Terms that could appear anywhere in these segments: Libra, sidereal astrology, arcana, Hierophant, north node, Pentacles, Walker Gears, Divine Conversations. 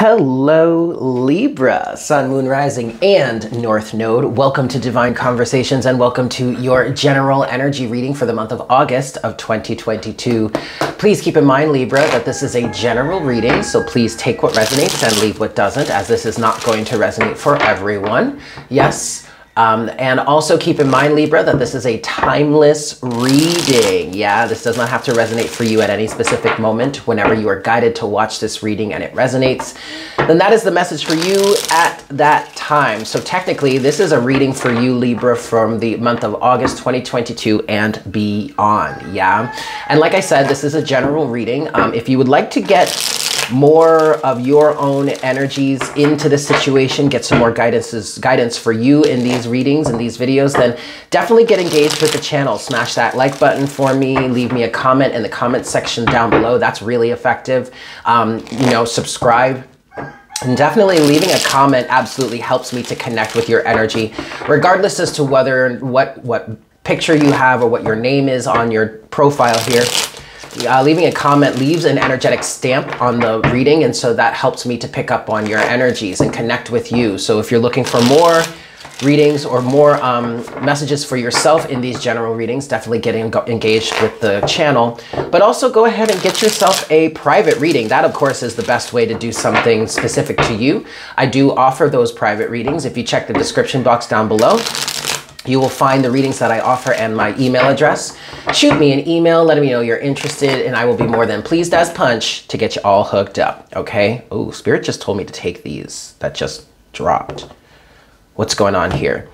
Hello, Libra, Sun, Moon, Rising, and North Node. Welcome to Divine Conversations and welcome to your general energy reading for the month of August of 2022. Please keep in mind, Libra, that this is a general reading, so please take what resonates and leave what doesn't, as this is not going to resonate for everyone. Yes. And also keep in mind, Libra, that this is a timeless reading. Yeah, this does not have to resonate for you at any specific moment. Whenever you are guided to watch this reading and it resonates, then that is the message for you at that time. So technically, this is a reading for you, Libra, from the month of August 2022 and beyond. Yeah. And like I said, this is a general reading. If you would like to get more of your own energies into this situation, get some more guidance for you in these readings and these videos, then definitely get engaged with the channel. Smash that like button for me. Leave me a comment in the comment section down below. That's really effective. You know, subscribe. And definitely leaving a comment absolutely helps me to connect with your energy, regardless as to whether what picture you have or what your name is on your profile here. Leaving a comment leaves an energetic stamp on the reading, and so that helps me to pick up on your energies and connect with you. So if you're looking for more readings or more messages for yourself in these general readings, definitely get engaged with the channel. But also go ahead and get yourself a private reading. That, of course, is the best way to do something specific to you. I do offer those private readings. If you check the description box down below, you will find the readings that I offer and my email address. Shoot me an email, let me know you're interested, and I will be more than pleased as punch to get you all hooked up, okay? Oh, Spirit just told me to take these. That just dropped. What's going on here?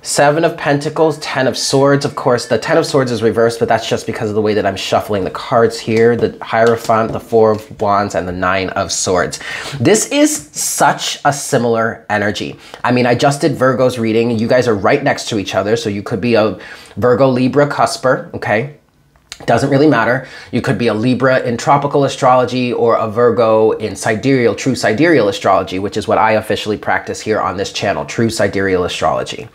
Seven of Pentacles, Ten of Swords. Of course, the Ten of Swords is reversed, but that's just because of the way that I'm shuffling the cards here. The Hierophant, the Four of Wands, and the Nine of Swords. This is such a similar energy. I mean, I just did Virgo's reading. You guys are right next to each other, so you could be a Virgo, Libra, cusper, okay? Doesn't really matter. You could be a Libra in tropical astrology or a Virgo in sidereal, true sidereal astrology, which is what I officially practice here on this channel, true sidereal astrology.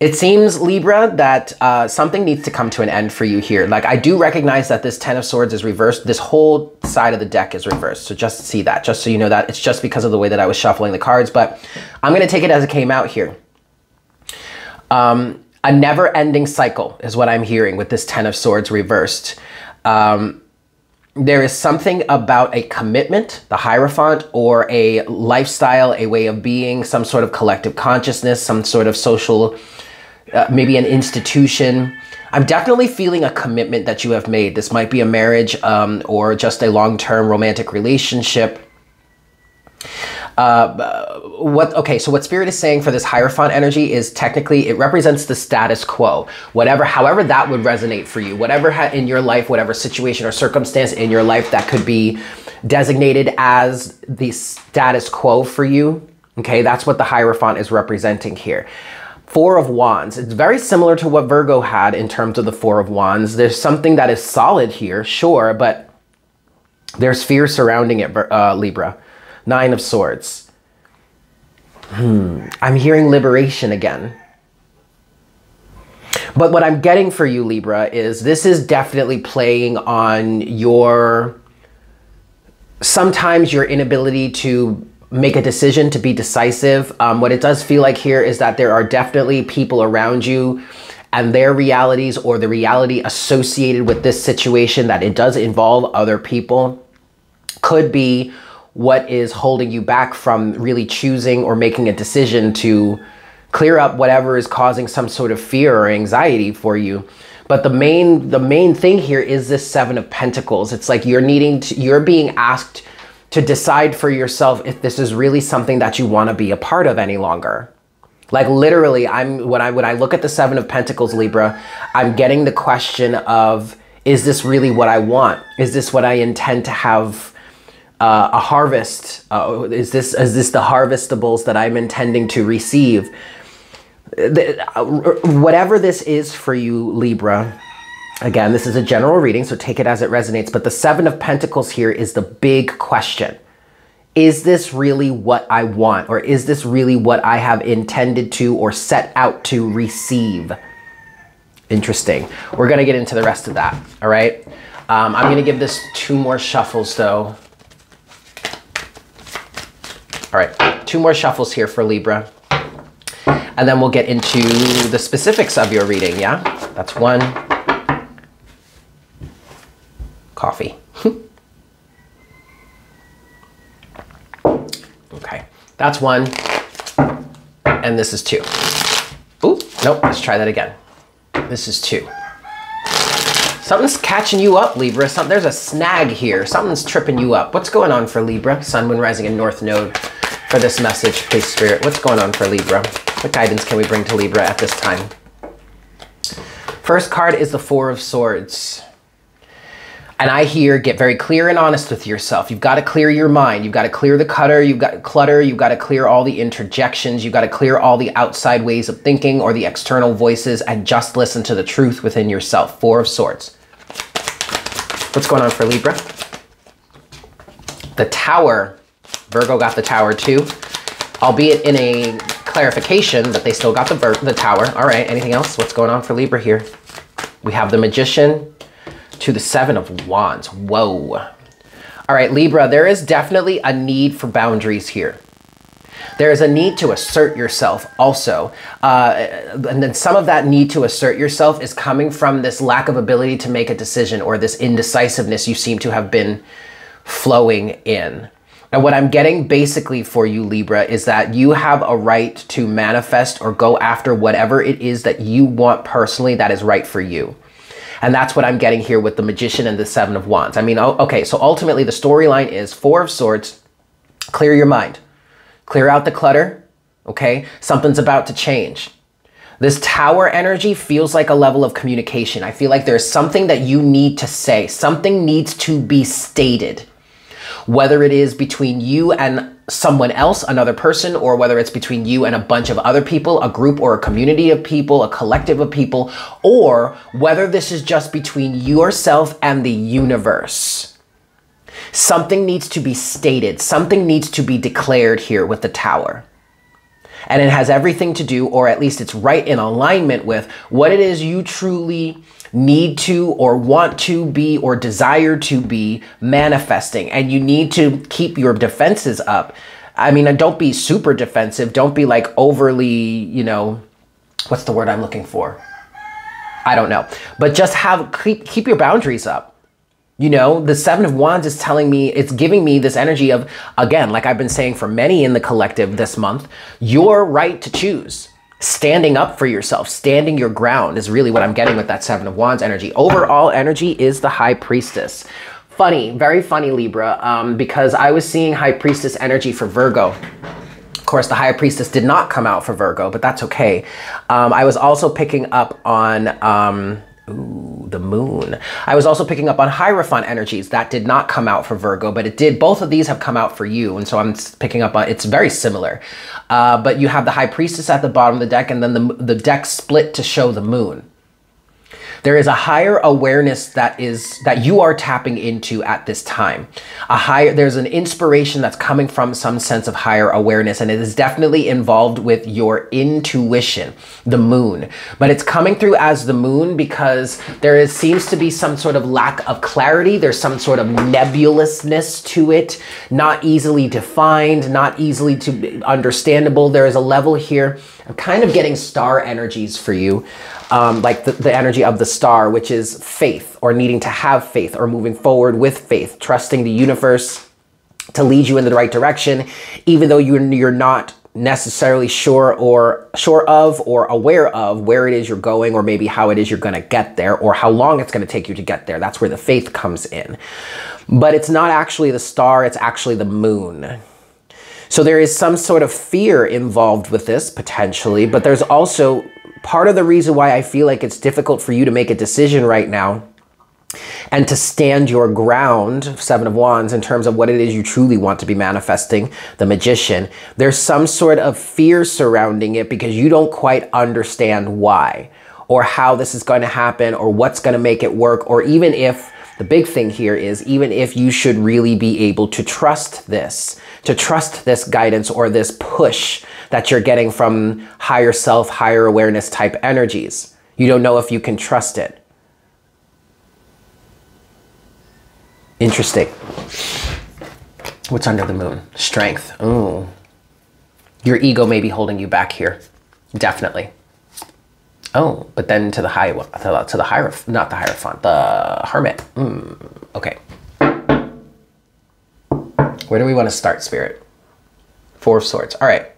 It seems, Libra, that something needs to come to an end for you here. Like, I do recognize that this Ten of Swords is reversed. This whole side of the deck is reversed. So just see that, just so you know that. It's just because of the way that I was shuffling the cards, but I'm going to take it as it came out here. A never-ending cycle is what I'm hearing with this Ten of Swords reversed. There is something about a commitment, the Hierophant, or a lifestyle, a way of being, some sort of collective consciousness, some sort of social, maybe an institution. I'm definitely feeling a commitment that you have made. This might be a marriage or just a long-term romantic relationship. Okay, so what Spirit is saying for this Hierophant energy is technically it represents the status quo, whatever, however that would resonate for you, whatever in your life, whatever situation or circumstance in your life that could be designated as the status quo for you. Okay, that's what the Hierophant is representing here. Four of Wands. It's very similar to what Virgo had in terms of the Four of Wands. There's something that is solid here, sure, but there's fear surrounding it, Libra. Nine of Swords. I'm hearing liberation again. But what I'm getting for you, Libra, is this is definitely playing on your, sometimes your inability to make a decision, to be decisive. What it does feel like here is that there are definitely people around you and their realities or the reality associated with this situation, that it does involve other people, could be what is holding you back from really choosing or making a decision to clear up whatever is causing some sort of fear or anxiety for you. But the main thing here is this Seven of Pentacles. It's like you're being asked to decide for yourself if this is really something that you want to be a part of any longer. Like, literally, when I look at the Seven of Pentacles, Libra, I'm getting the question of, is this really what I want? Is this what I intend to have? A harvest, is this the harvestables that I'm intending to receive? Whatever this is for you, Libra, again, this is a general reading, so take it as it resonates, but the Seven of Pentacles here is the big question. Is this really what I want? Or is this really what I have intended to or set out to receive? Interesting. We're going to get into the rest of that, all right? I'm going to give this two more shuffles, though. All right, two more shuffles here for Libra. And then we'll get into the specifics of your reading, yeah? That's one. Coffee. Okay, that's one. And this is two. Ooh, nope, let's try that again. This is two. Something's catching you up, Libra. There's a snag here. Something's tripping you up. What's going on for Libra? Sun, Moon, Rising, and North Node for this message, please, Spirit. What's going on for Libra? What guidance can we bring to Libra at this time? First card is the Four of Swords. And I hear, get very clear and honest with yourself. You've got to clear your mind. You've got to clear the clutter. You've got to clear all the interjections. You've got to clear all the outside ways of thinking or the external voices and just listen to the truth within yourself. Four of Swords. What's going on for Libra? The Tower. Virgo got the Tower too, albeit in a clarification, but they still got the Tower. All right, anything else? What's going on for Libra here? We have the Magician to the Seven of Wands. Whoa. All right, Libra, there is definitely a need for boundaries here. There is a need to assert yourself also. And then some of that need to assert yourself is coming from this lack of ability to make a decision or this indecisiveness you seem to have been flowing in. And what I'm getting basically for you, Libra, is that you have a right to manifest or go after whatever it is that you want personally that is right for you. And that's what I'm getting here with the Magician and the Seven of Wands. I mean, okay, so ultimately the storyline is Four of Swords, clear your mind, clear out the clutter, okay? Something's about to change. This Tower energy feels like a level of communication. I feel like there's something that you need to say. Something needs to be stated. Whether it is between you and someone else, another person, or whether it's between you and a bunch of other people, a group or a community of people, a collective of people, or whether this is just between yourself and the universe. Something needs to be stated. Something needs to be declared here with the Tower. And it has everything to do, or at least it's right in alignment with what it is you truly need to or want to be or desire to be manifesting. And you need to keep your defenses up. I mean, don't be super defensive. Don't be like overly, you know, what's the word I'm looking for? I don't know. But just keep your boundaries up. You know, the Seven of Wands is telling me, it's giving me this energy of, again, like I've been saying for many in the collective this month, your right to choose. Standing up for yourself, standing your ground is really what I'm getting with that Seven of Wands energy. Overall energy is the High Priestess. Funny, very funny, Libra, because I was seeing High Priestess energy for Virgo. Of course, the High Priestess did not come out for Virgo, but that's okay. I was also picking up on... Ooh, the Moon. I was also picking up on Hierophant energies. That did not come out for Virgo, but it did. Both of these have come out for you, and so I'm picking up on, it's very similar. But you have the High Priestess at the bottom of the deck, and then the deck split to show the Moon. There is a higher awareness that you are tapping into at this time. There's an inspiration that's coming from some sense of higher awareness, and it is definitely involved with your intuition, the Moon. But it's coming through as the Moon because seems to be some sort of lack of clarity. There's some sort of nebulousness to it, not easily defined, not easily to be understandable. There is a level here. I'm kind of getting star energies for you, like the energy of the star, which is faith or needing to have faith or moving forward with faith, trusting the universe to lead you in the right direction, even though you're not necessarily sure of or aware of where it is you're going or maybe how it is you're going to get there or how long it's going to take you to get there. That's where the faith comes in. But it's not actually the star, it's actually the Moon. So there is some sort of fear involved with this, potentially, but there's also part of the reason why I feel like it's difficult for you to make a decision right now and to stand your ground, Seven of Wands, in terms of what it is you truly want to be manifesting, the Magician. There's some sort of fear surrounding it because you don't quite understand why or how this is going to happen or what's going to make it work, or even if the big thing here is even if you should really be able to trust this guidance or this push that you're getting from higher self, higher awareness type energies. You don't know if you can trust it. Interesting. What's under the moon? Strength. Ooh. Your ego may be holding you back here. Definitely. Oh, but then to the high, to the hierophant, not the hierophant, the hermit. Okay. Where do we want to start, Spirit? Four of Swords. All right.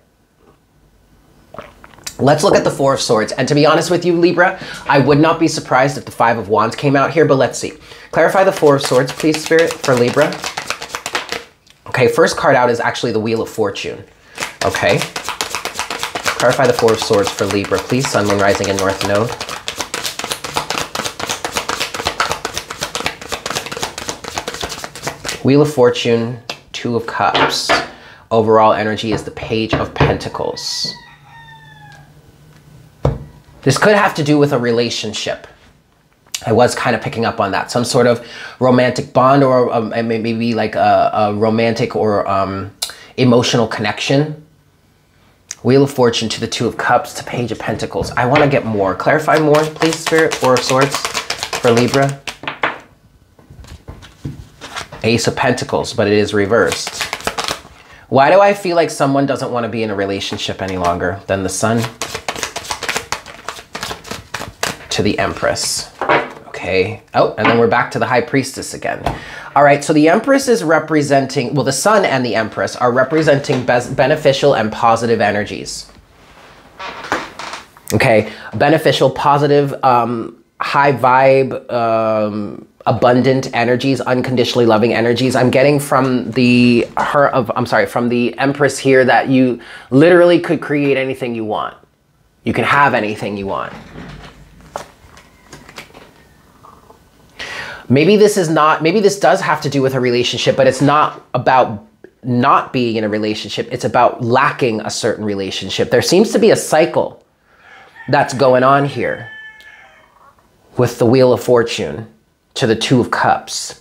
Let's look at the Four of Swords. And to be honest with you, Libra, I would not be surprised if the Five of Wands came out here, but let's see. Clarify the Four of Swords, please, Spirit, for Libra. Okay, first card out is actually the Wheel of Fortune. Okay. Clarify the Four of Swords for Libra, please. Sun, Moon, Rising, and North Node. Wheel of Fortune, Two of Cups. Overall energy is the Page of Pentacles. This could have to do with a relationship. I was kind of picking up on that. Some sort of romantic bond, or maybe like a romantic or emotional connection. Wheel of Fortune to the Two of Cups to Page of Pentacles. I want to get more. Clarify more, please, Spirit. Four of Swords for Libra. Ace of Pentacles, but it is reversed. Why do I feel like someone doesn't want to be in a relationship any longer than the Sun? To the Empress. Okay. Oh, and then we're back to the High Priestess again. All right. So the Empress is representing, well, the Sun and the Empress are representing beneficial and positive energies. Okay. Beneficial, positive, high vibe, abundant energies, unconditionally loving energies. I'm getting from the, from the Empress here that you literally could create anything you want. You can have anything you want. Maybe this is not, maybe this does have to do with a relationship, but it's not about not being in a relationship. It's about lacking a certain relationship. There seems to be a cycle that's going on here with the Wheel of Fortune to the Two of Cups.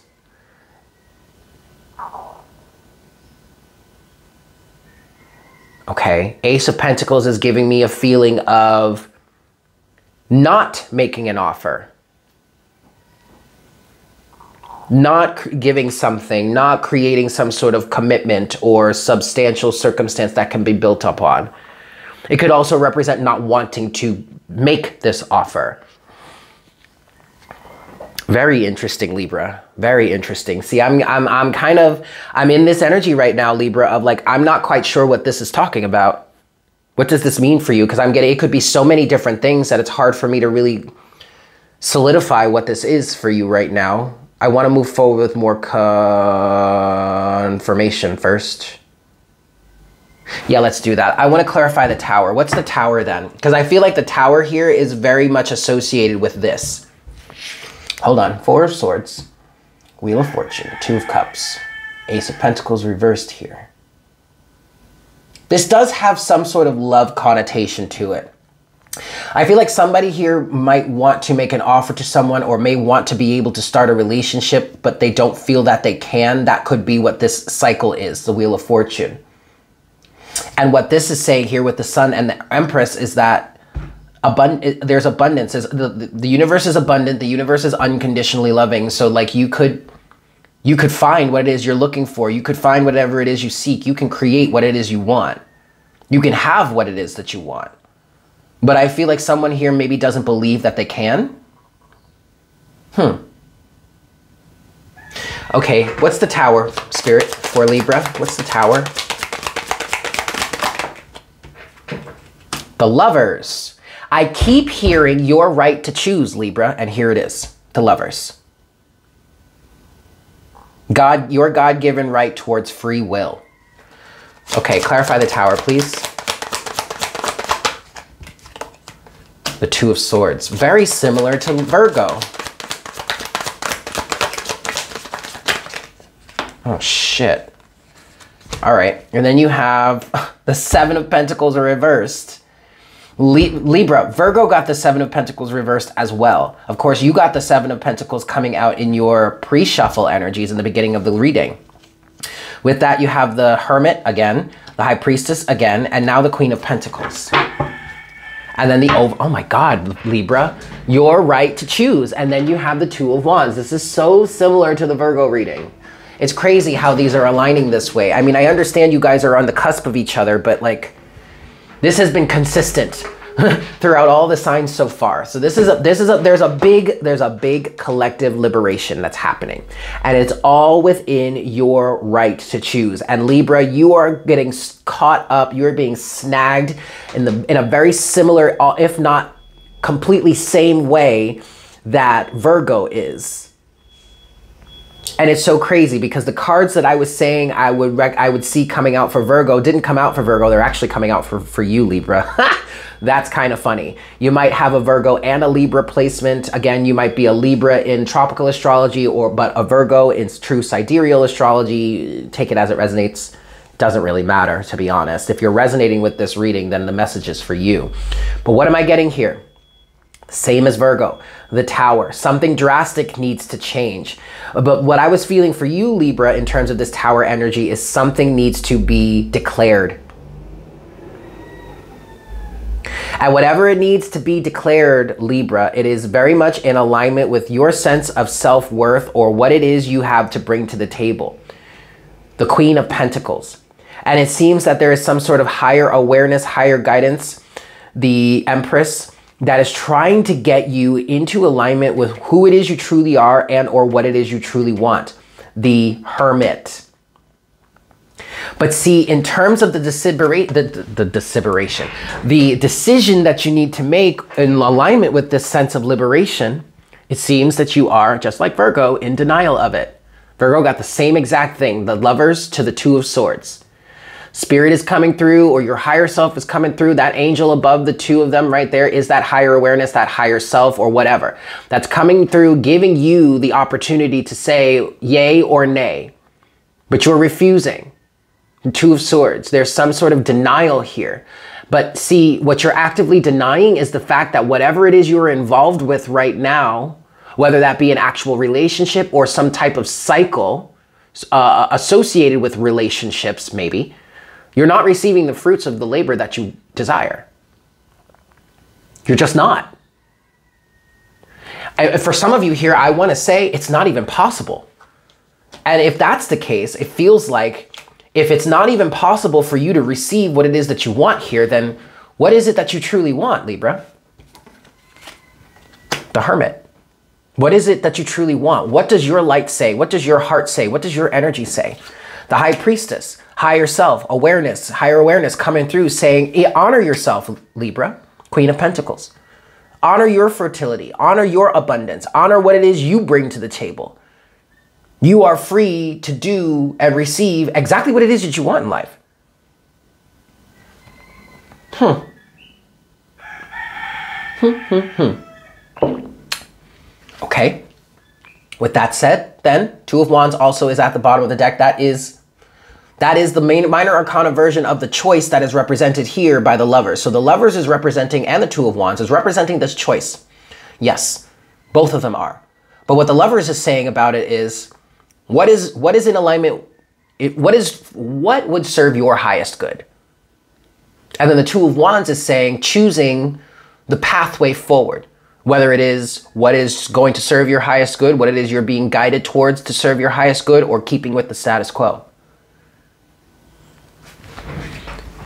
Okay. Ace of Pentacles is giving me a feeling of not making an offer. Not giving something, not creating some sort of commitment or substantial circumstance that can be built upon. It could also represent not wanting to make this offer. Very interesting, Libra. Very interesting. See, I'm in this energy right now, Libra, of like, I'm not quite sure what this is talking about. What does this mean for you? Because I'm getting, it could be so many different things that it's hard for me to really solidify what this is for you right now. I want to move forward with more confirmation first. Yeah, let's do that. I want to clarify the Tower. What's the Tower then? Because I feel like the Tower here is very much associated with this. Hold on. Four of Swords, Wheel of Fortune, Two of Cups, Ace of Pentacles reversed here. This does have some sort of love connotation to it. I feel like somebody here might want to make an offer to someone or may want to be able to start a relationship, but they don't feel that they can. That could be what this cycle is, the Wheel of Fortune. And what this is saying here with the Sun and the Empress is that there's abundance. The universe is abundant. The universe is unconditionally loving. So like you could find what it is you're looking for. You could find whatever it is you seek. You can create what it is you want. You can have what it is that you want. But I feel like someone here maybe doesn't believe that they can. Okay, what's the Tower, Spirit, for Libra? What's the Tower? The Lovers. I keep hearing your right to choose, Libra, and here it is, the Lovers. Your God-given right towards free will. Okay, clarify the Tower, please. The Two of Swords, very similar to Virgo. Oh, shit. All right. And then you have the Seven of Pentacles are reversed. Libra, Virgo got the Seven of Pentacles reversed as well. Of course, you got the Seven of Pentacles coming out in your pre-shuffle energies in the beginning of the reading. With that, you have the Hermit again, the High Priestess again, and now the Queen of Pentacles. And then oh my God, Libra, your right to choose. And then you have the Two of Wands. This is so similar to the Virgo reading. It's crazy how these are aligning this way. I mean, I understand you guys are on the cusp of each other, but like, this has been consistent throughout all the signs so far. So there's a big collective liberation that's happening, and it's all within your right to choose. And Libra, you are getting caught up. You're being snagged in a very similar, if not completely same way that Virgo is. And it's so crazy because the cards that I was saying I would see coming out for Virgo didn't come out for Virgo. They're actually coming out for you, Libra. That's kind of funny. You might have a Virgo and a Libra placement. Again, you might be a Libra in tropical astrology, but a Virgo in true sidereal astrology. Take it as it resonates. Doesn't really matter, to be honest. If you're resonating with this reading, then the message is for you. But what am I getting here? Same as Virgo, the Tower. Something drastic needs to change. But what I was feeling for you, Libra, in terms of this Tower energy is something needs to be declared. And whatever it needs to be declared, Libra, it is very much in alignment with your sense of self-worth or what it is you have to bring to the table. The Queen of Pentacles. And it seems that there is some sort of higher awareness, higher guidance, the Empress, that is trying to get you into alignment with who it is you truly are and or what it is you truly want. The Hermit. But see, in terms of the decision that you need to make in alignment with this sense of liberation, it seems that you are, just like Virgo, in denial of it. Virgo got the same exact thing, the Lovers to the Two of Swords. Spirit is coming through, or your higher self is coming through. That angel above the two of them right there is that higher awareness, that higher self or whatever. That's coming through, giving you the opportunity to say yay or nay. But you're refusing. Two of Swords. There's some sort of denial here. But see, what you're actively denying is the fact that whatever it is you're involved with right now, whether that be an actual relationship or some type of cycle associated with relationships maybe, you're not receiving the fruits of the labor that you desire. You're just not. And for some of you here, I want to say it's not even possible. And if that's the case, it feels like if it's not even possible for you to receive what it is that you want here, then what is it that you truly want, Libra? The Hermit. What is it that you truly want? What does your light say? What does your heart say? What does your energy say? The High Priestess. Higher self, awareness, higher awareness coming through saying, honor yourself, Libra, Queen of Pentacles. Honor your fertility, honor your abundance, honor what it is you bring to the table. You are free to do and receive exactly what it is that you want in life. Okay. With that said, then, Two of Wands also is at the bottom of the deck. That is the minor arcana version of the choice that is represented here by the Lovers. So the Lovers is representing, and the Two of Wands is representing this choice. Yes, both of them are. But what the Lovers is saying about it is, what is in alignment, what would serve your highest good? And then the Two of Wands is saying, choosing the pathway forward. Whether it is what is going to serve your highest good, what it is you're being guided towards to serve your highest good, or keeping with the status quo.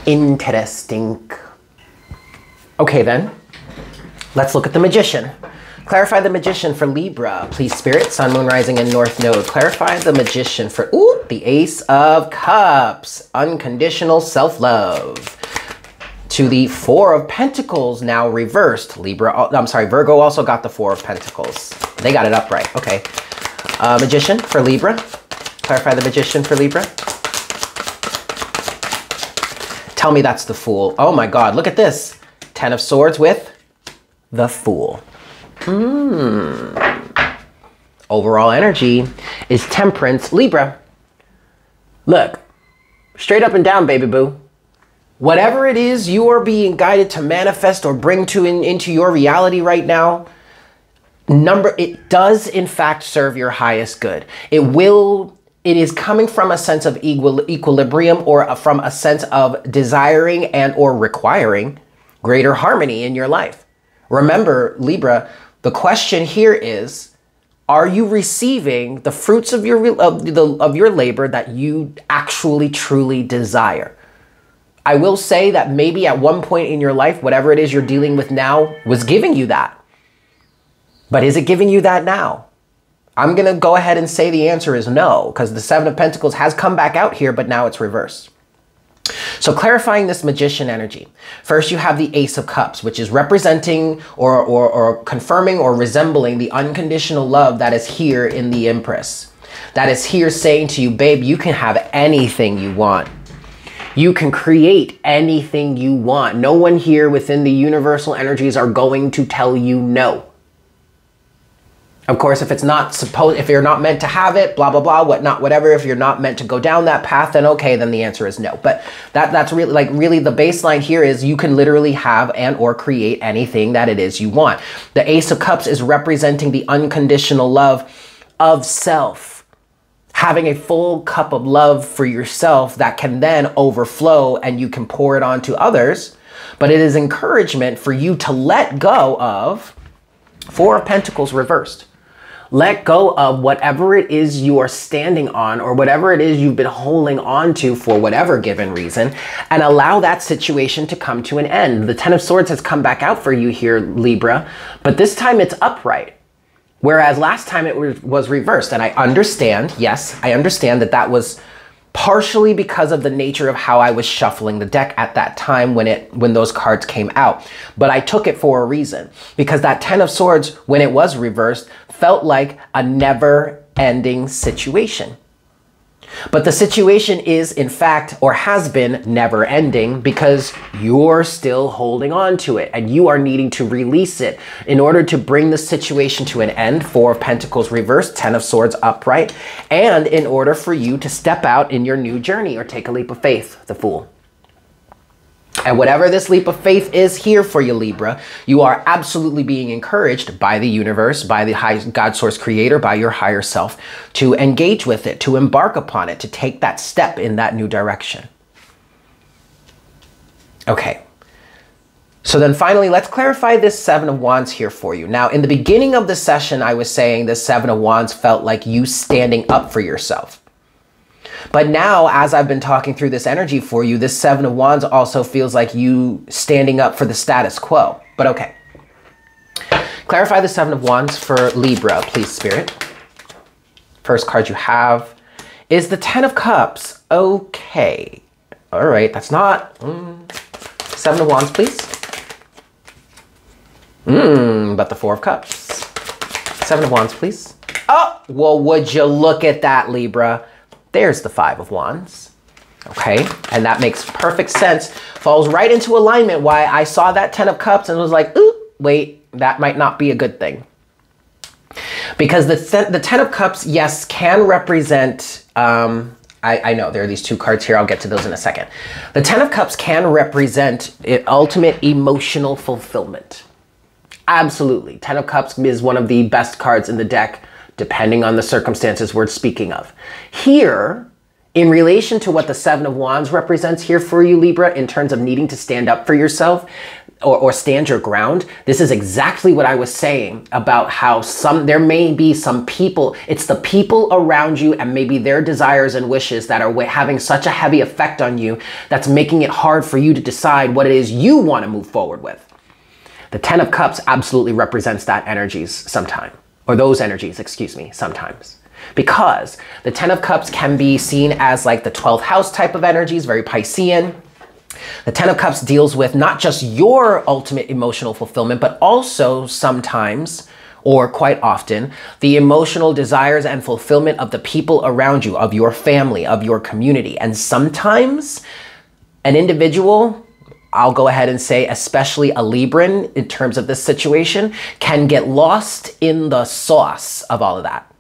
Interesting. Okay, then let's look at the Magician. Clarify the Magician for Libra, please, Spirit. Sun, Moon, Rising, and North Node. Clarify the Magician for the Ace of Cups. Unconditional self-love. To the Four of Pentacles, now reversed. Libra, I'm sorry, Virgo also got the Four of Pentacles. They got it upright. Okay. Magician for Libra. Clarify the Magician for Libra. Tell me that's the Fool. Oh my God, look at this. Ten of Swords with the Fool. Overall energy is Temperance, Libra. Look, straight up and down, baby boo. Whatever it is you are being guided to manifest or bring to into your reality right now, it does in fact serve your highest good. It will. It is coming from a sense of equilibrium or from a sense of desiring and or requiring greater harmony in your life. Remember, Libra, the question here is, Are you receiving the fruits of your labor that you actually truly desire? I will say that maybe at one point in your life, whatever it is you're dealing with now was giving you that. But is it giving you that now? I'm going to go ahead and say the answer is no, because the Seven of Pentacles has come back out here, but now it's reversed. So clarifying this magician energy, first you have the Ace of Cups, which is representing or confirming or resembling the unconditional love that is here in the Empress. That is here saying to you, babe, you can have anything you want. You can create anything you want. No one here within the universal energies are going to tell you no. Of course, if it's not supposed, if you're not meant to have it, blah, blah, blah, whatnot, whatever, if you're not meant to go down that path, then okay, then the answer is no. But that's really, like, really the baseline here is you can literally have and or create anything that it is you want. The Ace of Cups is representing the unconditional love of self, having a full cup of love for yourself that can then overflow and you can pour it onto others. But it is encouragement for you to let go of Four of Pentacles reversed. Let go of whatever it is you are standing on or whatever it is you've been holding on to for whatever given reason, and allow that situation to come to an end. The Ten of Swords has come back out for you here, Libra, but this time it's upright, whereas last time it was reversed. And I understand, yes, I understand that that was partially because of the nature of how I was shuffling the deck at that time when those cards came out. But I took it for a reason, because that Ten of Swords, when it was reversed, felt like a never-ending situation. But the situation is, in fact, or has been never-ending, because you're still holding on to it and you are needing to release it in order to bring the situation to an end. Four of Pentacles reversed, Ten of Swords upright, and in order for you to step out in your new journey or take a leap of faith, the Fool. And whatever this leap of faith is here for you, Libra, you are absolutely being encouraged by the universe, by the high God source creator, by your higher self, to engage with it, to embark upon it, to take that step in that new direction. Okay. So then finally, let's clarify this Seven of Wands here for you. Now, in the beginning of the session, I was saying the Seven of Wands felt like you standing up for yourself. But now, as I've been talking through this energy for you, this Seven of Wands also feels like you standing up for the status quo. But okay. Clarify the Seven of Wands for Libra, please, Spirit. First card you have is the Ten of Cups. Okay. All right. That's not... Seven of Wands, please. But the Four of Cups. Seven of Wands, please. Oh, well, would you look at that, Libra? There's the Five of Wands, okay? And that makes perfect sense. Falls right into alignment why I saw that Ten of Cups and was like, ooh, wait, that might not be a good thing. Because the Ten of Cups, yes, can represent, I know there are these two cards here. I'll get to those in a second. The Ten of Cups can represent ultimate emotional fulfillment. Absolutely. Ten of Cups is one of the best cards in the deck, depending on the circumstances we're speaking of. Here, in relation to what the Seven of Wands represents here for you, Libra, in terms of needing to stand up for yourself or stand your ground, this is exactly what I was saying about how there may be some people, it's the people around you and maybe their desires and wishes that are having such a heavy effect on you that's making it hard for you to decide what it is you want to move forward with. The Ten of Cups absolutely represents that energies sometimes. Or those energies, excuse me, sometimes. Because the Ten of Cups can be seen as like the 12th house type of energies, very Piscean. The Ten of Cups deals with not just your ultimate emotional fulfillment, but also sometimes, or quite often, the emotional desires and fulfillment of the people around you, of your family, of your community. And sometimes an individual, I'll go ahead and say, especially a Libran in terms of this situation, can get lost in the sauce of all of that.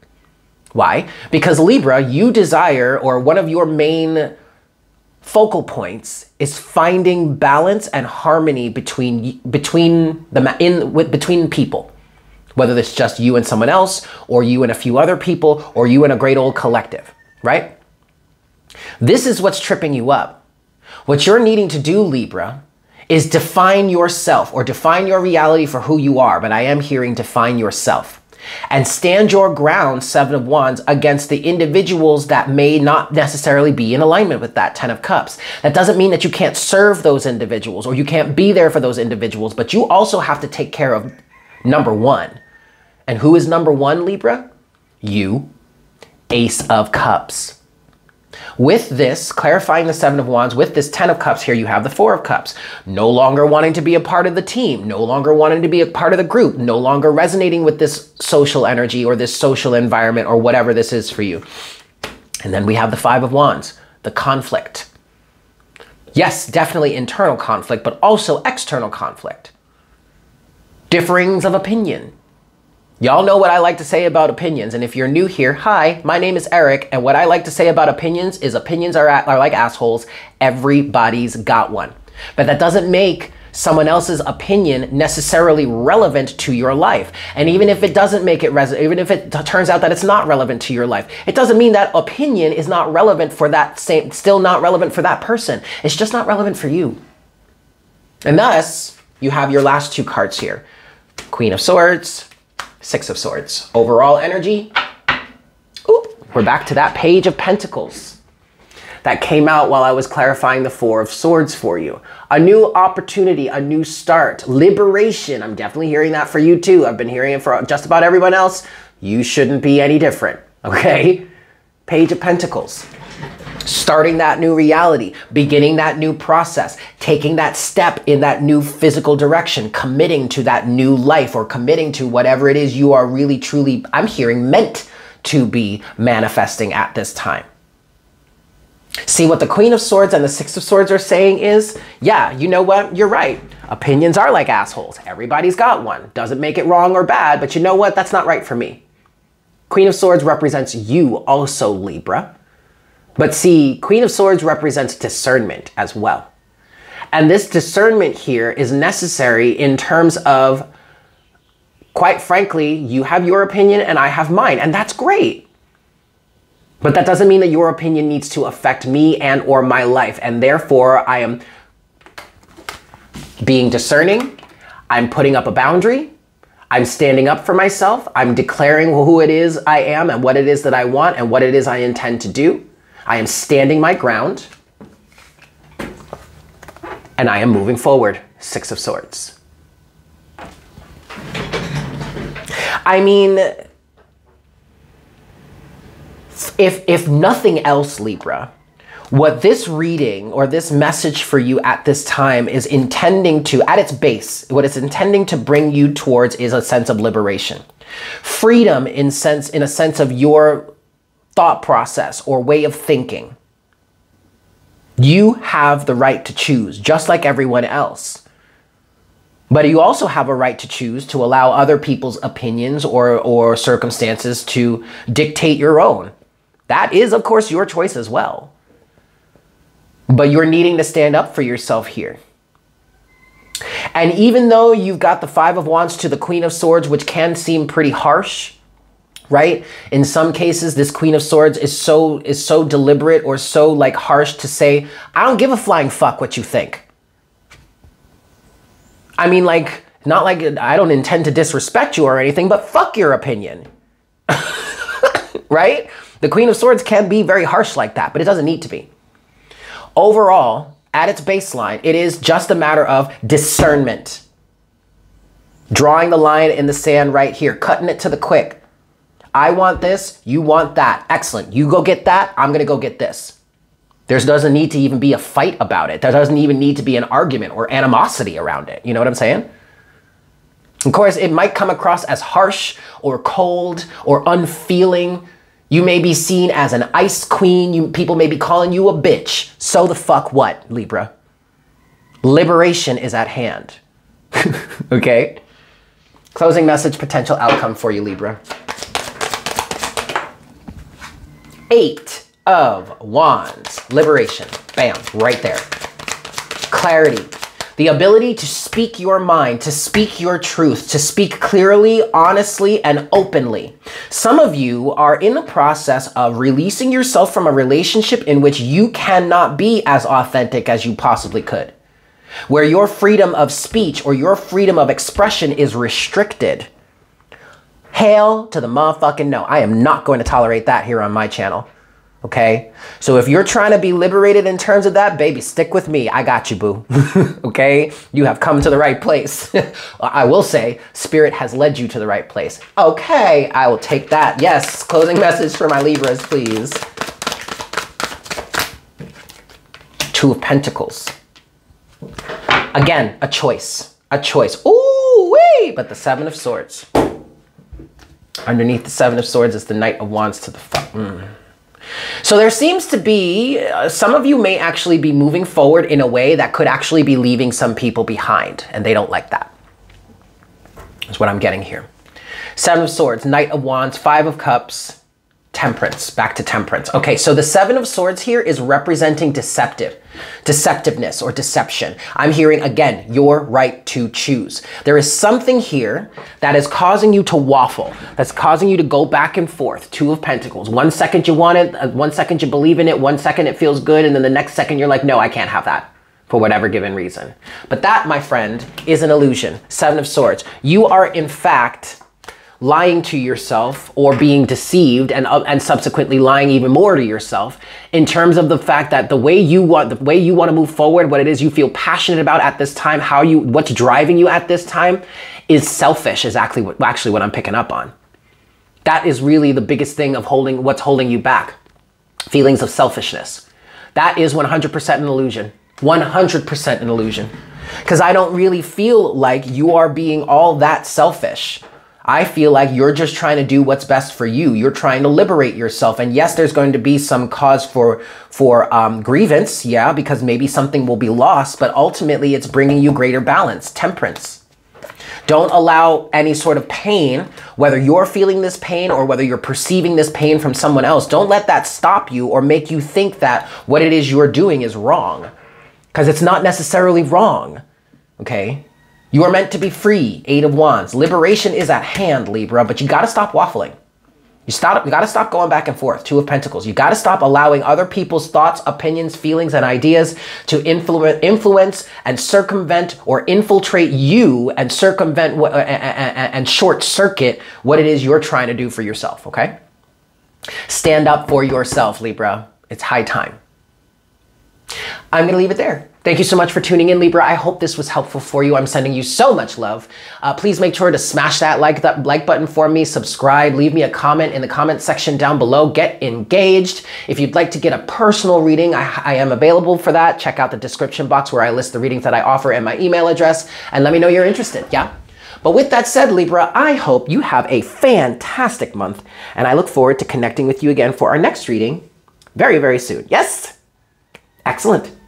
Why? Because Libra, you desire, or one of your main focal points is finding balance and harmony between people, whether it's just you and someone else, or you and a few other people, or you and a great old collective, right? This is what's tripping you up. What you're needing to do, Libra, is define yourself or define your reality for who you are. But I am hearing define yourself. and stand your ground, Seven of Wands, against the individuals that may not necessarily be in alignment with that Ten of Cups. That doesn't mean that you can't serve those individuals or you can't be there for those individuals, but you also have to take care of number one. And who is number one, Libra? You. Ace of Cups. With this, clarifying the Seven of Wands, with this Ten of Cups here, you have the Four of Cups. No longer wanting to be a part of the team, no longer wanting to be a part of the group, no longer resonating with this social energy or this social environment or whatever this is for you. And then we have the Five of Wands, the conflict. Yes, definitely internal conflict, but also external conflict. Differings of opinion. Y'all know what I like to say about opinions, and if you're new here, hi, my name is Eric, and what I like to say about opinions is opinions are like assholes. Everybody's got one. But that doesn't make someone else's opinion necessarily relevant to your life. And even if it doesn't make it resonate, even if it turns out that it's not relevant to your life, it doesn't mean that opinion is not relevant for that same, still not relevant for that person. It's just not relevant for you. And thus, you have your last two cards here. Queen of Swords, Six of Swords. Overall energy, oop, we're back to that Page of Pentacles that came out while I was clarifying the Four of Swords for you. A new opportunity, a new start, liberation. I'm definitely hearing that for you too. I've been hearing it for just about everyone else. You shouldn't be any different, okay? Page of Pentacles. Starting that new reality, beginning that new process, taking that step in that new physical direction, committing to that new life or committing to whatever it is you are really, truly, I'm hearing, meant to be manifesting at this time. See, what the Queen of Swords and the Six of Swords are saying is, yeah, you know what? You're right. Opinions are like assholes. Everybody's got one. Doesn't make it wrong or bad, but you know what? That's not right for me. Queen of Swords represents you also, Libra. But see, Queen of Swords represents discernment as well. And this discernment here is necessary in terms of, quite frankly, you have your opinion and I have mine, and that's great. But that doesn't mean that your opinion needs to affect me and or my life, and therefore I am being discerning, I'm putting up a boundary, I'm standing up for myself, I'm declaring who it is I am and what it is that I want and what it is I intend to do. I am standing my ground and I am moving forward. Six of Swords. I mean, if nothing else, Libra, what this reading or this message for you at this time is intending to, at its base, what it's intending to bring you towards is a sense of liberation. Freedom in a sense of your thought process or way of thinking. You have the right to choose, just like everyone else. But you also have a right to choose to allow other people's opinions or circumstances to dictate your own. That is, of course, your choice as well. But you're needing to stand up for yourself here. And even though you've got the Five of Wands to the Queen of Swords, which can seem pretty harsh, right? In some cases, this Queen of Swords is so deliberate or so like harsh to say, I don't give a flying fuck what you think. I mean, like, not like I don't intend to disrespect you or anything, but fuck your opinion, right? The Queen of Swords can be very harsh like that, but it doesn't need to be. Overall, at its baseline, it is just a matter of discernment. Drawing the line in the sand right here, cutting it to the quick. I want this, you want that. Excellent. You go get that, I'm going to go get this. There doesn't need to even be a fight about it. There doesn't even need to be an argument or animosity around it. You know what I'm saying? Of course, it might come across as harsh or cold or unfeeling. You may be seen as an ice queen. People may be calling you a bitch. So the fuck what, Libra? Liberation is at hand. Okay? Closing message, potential outcome for you, Libra. Eight of Wands. Liberation. Bam. Right there. Clarity. The ability to speak your mind, to speak your truth, to speak clearly, honestly, and openly. Some of you are in the process of releasing yourself from a relationship in which you cannot be as authentic as you possibly could, where your freedom of speech or your freedom of expression is restricted. Hail to the motherfucking no. I am not going to tolerate that here on my channel. Okay? So if you're trying to be liberated in terms of that, baby, stick with me. I got you, boo. Okay? You have come to the right place. I will say, spirit has led you to the right place. Okay, I will take that. Yes, closing message for my Libras, please. Two of Pentacles. Again, a choice. A choice. Ooh, wee! But the Seven of Swords. Underneath the Seven of Swords is the Knight of Wands to the So there seems to be, some of you may actually be moving forward in a way that could actually be leaving some people behind, and they don't like that. That's what I'm getting here. Seven of Swords, Knight of Wands, Five of Cups, Temperance, back to Temperance. Okay, so the Seven of Swords here is representing deceptiveness or deception. I'm hearing, again, your right to choose. There is something here that is causing you to waffle, that's causing you to go back and forth. Two of Pentacles. One second you want it, one second you believe in it, one second it feels good, and then the next second you're like, no, I can't have that for whatever given reason. But that, my friend, is an illusion. Seven of Swords. You are, in fact, lying to yourself or being deceived and subsequently lying even more to yourself in terms of the fact that the way you want to move forward, what it is you feel passionate about at this time, what's driving you at this time is selfish, is actually what I'm picking up on. That is really the biggest thing of what's holding you back. Feelings of selfishness. That is 100% an illusion. 100% an illusion. Because I don't really feel like you are being all that selfish. I feel like you're just trying to do what's best for you. You're trying to liberate yourself. And yes, there's going to be some cause for grievance, yeah, because maybe something will be lost, but ultimately it's bringing you greater balance, temperance. Don't allow any sort of pain, whether you're feeling this pain or whether you're perceiving this pain from someone else, don't let that stop you or make you think that what it is you're doing is wrong, because it's not necessarily wrong, okay? You are meant to be free, Eight of Wands. Liberation is at hand, Libra, but you got to stop waffling. You got to stop going back and forth, Two of Pentacles. You got to stop allowing other people's thoughts, opinions, feelings, and ideas to influence and circumvent or infiltrate you and circumvent and short circuit what it is you're trying to do for yourself, okay? Stand up for yourself, Libra. It's high time. I'm going to leave it there. Thank you so much for tuning in, Libra. I hope this was helpful for you. I'm sending you so much love. Please make sure to smash that like button for me. Subscribe. Leave me a comment in the comment section down below. Get engaged. If you'd like to get a personal reading, I am available for that. Check out the description box where I list the readings that I offer and my email address. And let me know you're interested, yeah? But with that said, Libra, I hope you have a fantastic month. And I look forward to connecting with you again for our next reading very, very soon. Yes? Excellent.